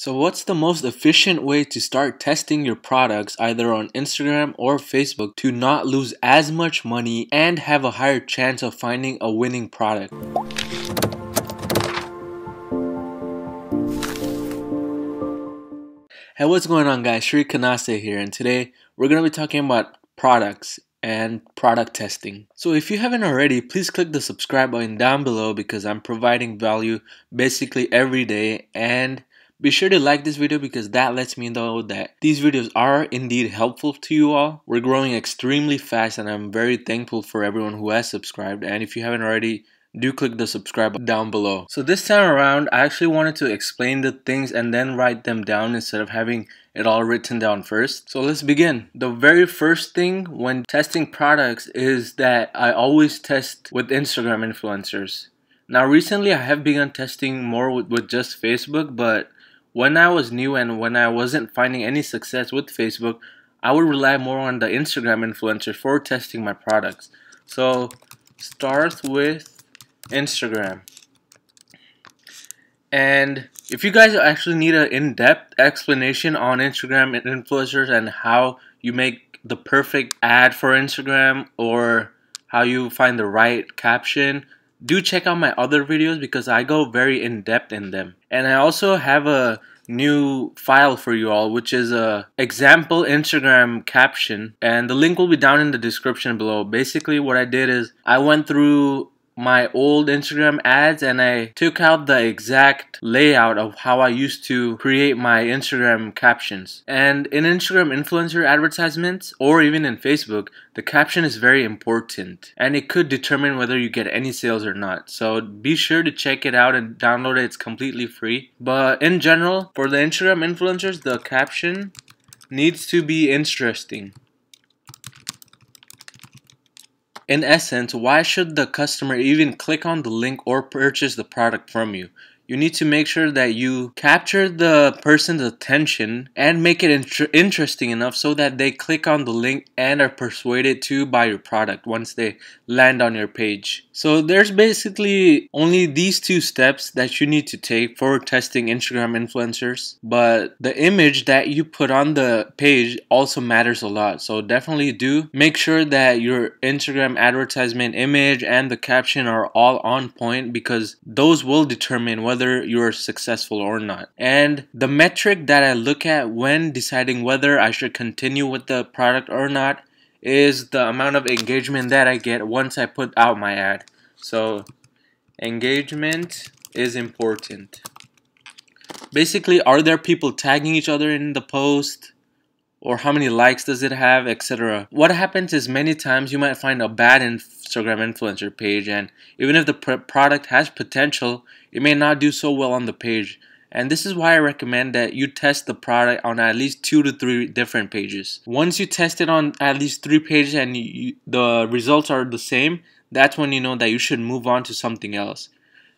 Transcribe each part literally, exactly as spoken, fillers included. So what's the most efficient way to start testing your products either on Instagram or Facebook to not lose as much money and have a higher chance of finding a winning product? Hey, what's going on guys? Shri Kanase here, and today we're going to be talking about products and product testing. So if you haven't already, please click the subscribe button down below because I'm providing value basically every day, and be sure to like this video because that lets me know that these videos are indeed helpful to you all. We're growing extremely fast and I'm very thankful for everyone who has subscribed, and if you haven't already, do click the subscribe button down below. So this time around, I actually wanted to explain the things and then write them down instead of having it all written down first. So let's begin. The very first thing when testing products is that I always test with Instagram influencers. Now recently I have begun testing more with, with just Facebook, but when I was new and when I wasn't finding any success with Facebook, I would rely more on the Instagram influencers for testing my products. So start with Instagram. And if you guys actually need an in-depth explanation on Instagram influencers and how you make the perfect ad for Instagram or how you find the right caption, do check out my other videos because I go very in-depth in them. And I also have a new file for you all, which is a example Instagram caption, and the link will be down in the description below. Basically what I did is I went through my old Instagram ads and I took out the exact layout of how I used to create my Instagram captions. And in Instagram influencer advertisements or even in Facebook, the caption is very important and it could determine whether you get any sales or not. So be sure to check it out and download it. It's completely free. But in general, for the Instagram influencers, the caption needs to be interesting. In essence, why should the customer even click on the link or purchase the product from you? You need to make sure that you capture the person's attention and make it inter- interesting enough so that they click on the link and are persuaded to buy your product once they land on your page. So there's basically only these two steps that you need to take for testing Instagram influencers, but the image that you put on the page also matters a lot. So definitely do make sure that your Instagram advertisement image and the caption are all on point because those will determine whether whether you're successful or not. And the metric that I look at when deciding whether I should continue with the product or not is the amount of engagement that I get once I put out my ad. So engagement is important. Basically, are there people tagging each other in the post? Or how many likes does it have, et cetera. What happens is many times you might find a bad Instagram influencer page, and even if the product has potential, it may not do so well on the page. And this is why I recommend that you test the product on at least two to three different pages. Once you test it on at least three pages and you, the results are the same, that's when you know that you should move on to something else.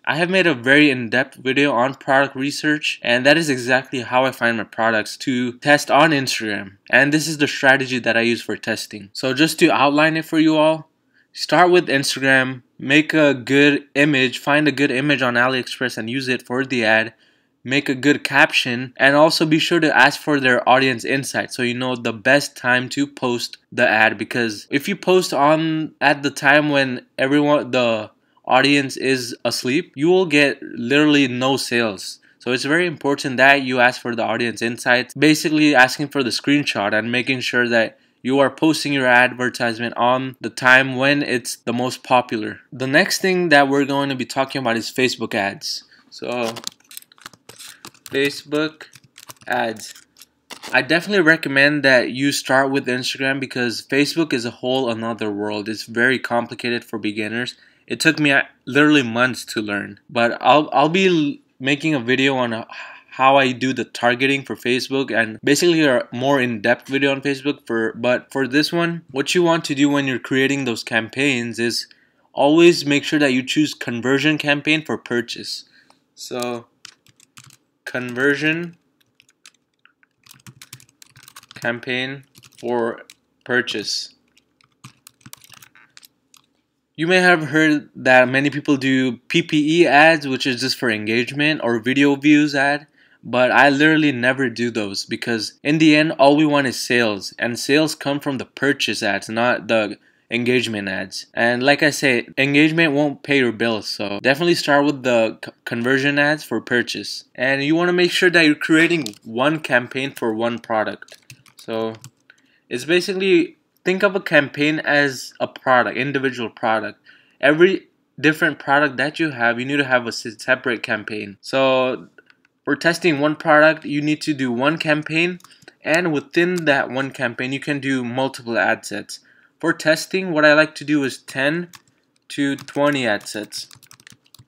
I have made a very in-depth video on product research, and that is exactly how I find my products to test on Instagram. And this is the strategy that I use for testing. So just to outline it for you all, start with Instagram, make a good image, find a good image on AliExpress and use it for the ad, make a good caption, and also be sure to ask for their audience insight so you know the best time to post the ad, because if you post on at the time when everyone, the audience is asleep, you will get literally no sales. So it's very important that you ask for the audience insights, basically asking for the screenshot and making sure that you are posting your advertisement on the time when it's the most popular. The next thing that we're going to be talking about is Facebook ads. So Facebook ads, I definitely recommend that you start with Instagram because Facebook is a whole another world. It's very complicated for beginners. It took me literally months to learn, but I'll, I'll be making a video on how I do the targeting for Facebook and basically a more in-depth video on Facebook. For but for this one, what you want to do when you're creating those campaigns is always make sure that you choose conversion campaign for purchase. So conversion campaign for purchase. You may have heard that many people do P P E ads, which is just for engagement, or video views ad. but I literally never do those, because in the end all we want is sales, and sales come from the purchase ads, not the engagement ads. And like I say, engagement won't pay your bills, so definitely start with the conversion ads for purchase. And you want to make sure that you're creating one campaign for one product. So it's basically, think of a campaign as a product, individual product. Every different product that you have, you need to have a separate campaign. So for testing one product, you need to do one campaign, and within that one campaign you can do multiple ad sets. For testing, what I like to do is ten to twenty ad sets.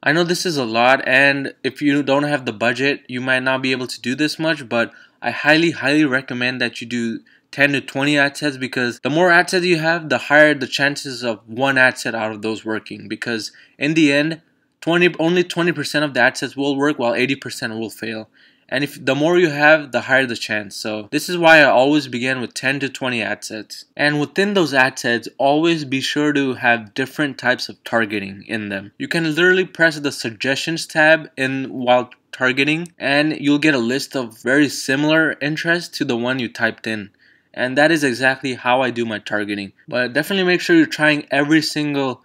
I know this is a lot, and if you don't have the budget, you might not be able to do this much, but I highly, highly recommend that you do ten to twenty ad sets, because the more ad sets you have, the higher the chances of one ad set out of those working, because in the end, twenty only twenty percent of the ad sets will work, while eighty percent will fail. And if the more you have, the higher the chance. So this is why I always begin with ten to twenty ad sets. And within those ad sets, always be sure to have different types of targeting in them. You can literally press the suggestions tab in while targeting, and you'll get a list of very similar interests to the one you typed in. And that is exactly how I do my targeting. But definitely make sure you're trying every single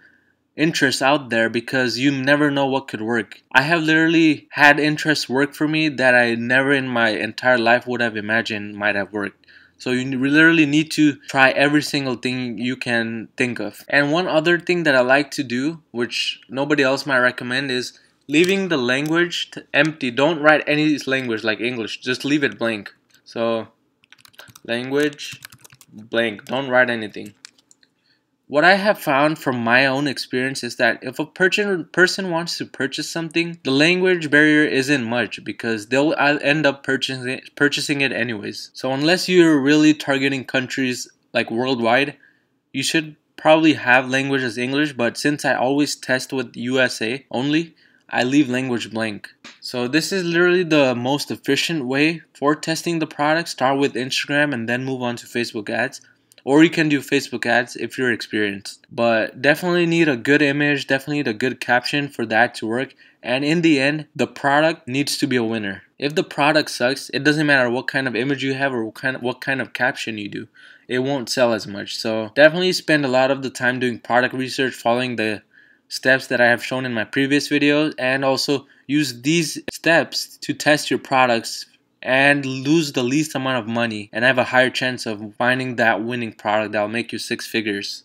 interest out there, because you never know what could work. I have literally had interests work for me that I never in my entire life would have imagined might have worked. So you literally need to try every single thing you can think of. And one other thing that I like to do, which nobody else might recommend, is leaving the language empty. Don't write any language like English, just leave it blank. So language blank, don't write anything. What I have found from my own experience is that if a person wants to purchase something, the language barrier isn't much, because they'll end up purchasing it, purchasing it anyways. So unless you're really targeting countries like worldwide, you should probably have language as English, but since I always test with U S A only, I leave language blank. So this is literally the most efficient way for testing the product. Start with Instagram and then move on to Facebook ads. Or you can do Facebook ads if you're experienced. But definitely need a good image, definitely need a good caption for that to work. And in the end, the product needs to be a winner. If the product sucks, it doesn't matter what kind of image you have or what kind of, what kind of caption you do. It won't sell as much. So definitely spend a lot of the time doing product research, following the steps that I have shown in my previous videos, and also use these steps to test your products and lose the least amount of money and have a higher chance of finding that winning product that will make you six figures.